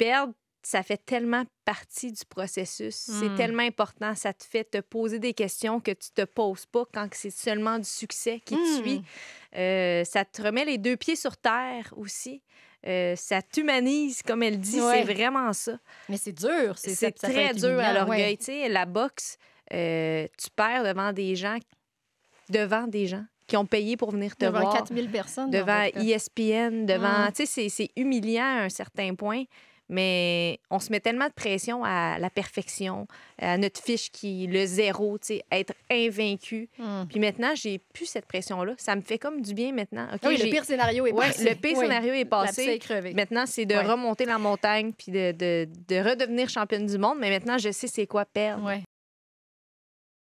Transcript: perdre, ça fait tellement partie du processus. Mm. C'est tellement important. Ça te fait te poser des questions que tu te poses pas quand c'est seulement du succès qui te suit. Ça te remet les deux pieds sur terre aussi. Ça t'humanise, comme elle dit. Ouais. C'est vraiment ça. Mais c'est dur. C'est très dur humiliant, à l'orgueil. Ouais. Tu sais, la boxe, tu perds devant des gens qui ont payé pour venir te voir. Devant 4000 personnes. Devant ESPN, devant... Tu sais, c'est humiliant à un certain point. Mais on se met tellement de pression à la perfection, à notre fiche qui le zéro, tu sais, être invaincu. Mm. Puis maintenant, j'ai plus cette pression-là. Ça me fait comme du bien maintenant. Okay, oui, le pire scénario est passé. Le pire scénario est passé. La est crevée. Maintenant, c'est de remonter la montagne puis de redevenir championne du monde. Mais maintenant, je sais c'est quoi perdre. Ouais.